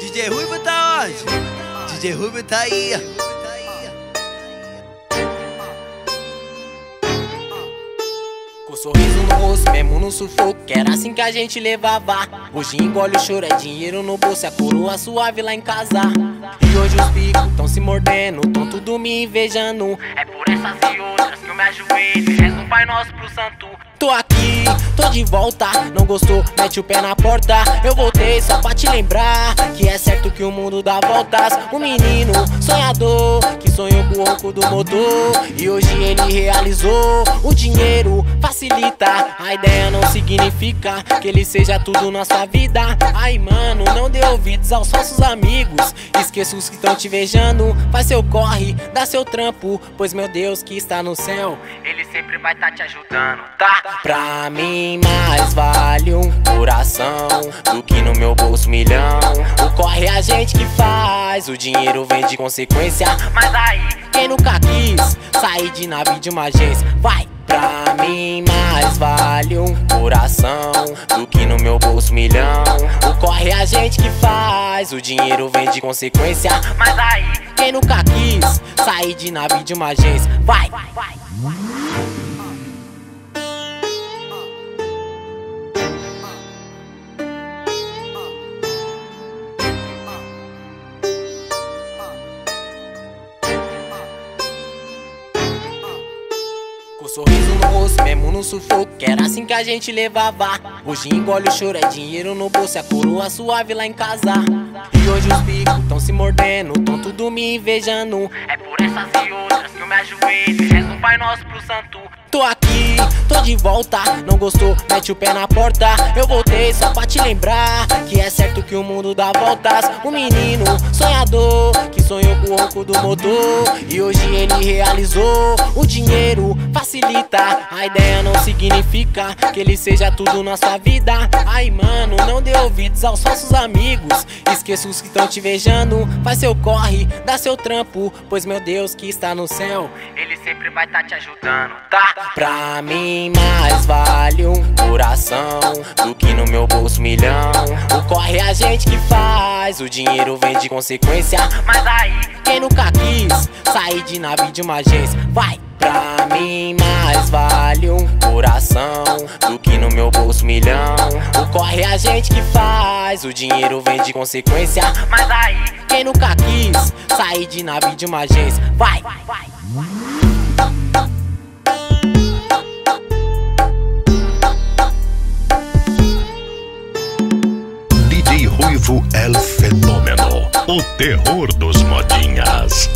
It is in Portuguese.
DJ Rhuivo tá onde? DJ Rhuivo tá aí. Com sorriso no rosto, mesmo no sufoco, que era assim que a gente levava. Hoje engole o choro, é dinheiro no bolso, é a coroa suave lá em casa. E hoje os picos tão se mordendo, tão tudo me invejando. É por essas e outras que eu me ajoelho e rezo o Pai Nosso pro santo. Tô aqui, tô de volta, não gostou, mete o pé na porta. Eu voltei só pra te lembrar que é certo que o mundo dá voltas. Um menino sonhador que sonhou com o ronco do motor e hoje ele realizou. O dinheiro facilita, a ideia não significa que ele seja tudo na sua vida. Ai mano, não dê ouvidos aos falsos amigos, esqueça os que estão te invejando. Faz seu corre, dá seu trampo, pois meu Deus que está no céu, ele sempre vai tá te ajudando, tá? Pra mim mais vale um coração do que no meu bolso milhão. O corre é a gente que faz, o dinheiro vem de consequência. Mas aí, quem nunca quis sair de nave de uma agência? Vai! Pra mim mais vale um coração do que no meu bolso milhão. O corre é a gente que faz, o dinheiro vem de consequência. Mas aí, quem nunca quis sair de nave de uma agência? Vai! Com sorriso no rosto, mesmo no sufoco, que era assim que a gente levava. Hoje engole o choro, é dinheiro no bolso, é a coroa suave lá em casa. E hoje os picos tão se mordendo, tão tudo me invejando. É por essas e outras que eu me ajoelho e rezo o Pai Nosso pro santo. Tô aqui, tô de volta, não gostou, mete o pé na porta. Eu voltei só pra te lembrar que é certo que o mundo dá voltas. Um menino sonhador que sonhou com o ronco do motor e hoje ele realizou. O dinheiro facilita, a ideia não significa que ele seja tudo na sua vida. Ai mano, não dê ouvidos aos falsos amigos, esqueça os que estão te invejando. Faz seu corre, dá seu trampo, pois meu Deus que está no céu, ele sempre vai tá te ajudando, tá? Pra mim mais vale um coração do que no meu bolso milhão. O corre é a gente que faz, o dinheiro vem de consequência. Mas aí, quem nunca quis sair de nave de uma agência? Vai! Pra mim mais vale um coração do que no meu bolso milhão. O corre é a gente que faz, o dinheiro vem de consequência. Mas aí, quem nunca quis sair de nave de uma agência? Vai! DJ Rhuivo é o fenômeno, o terror dos modinhas.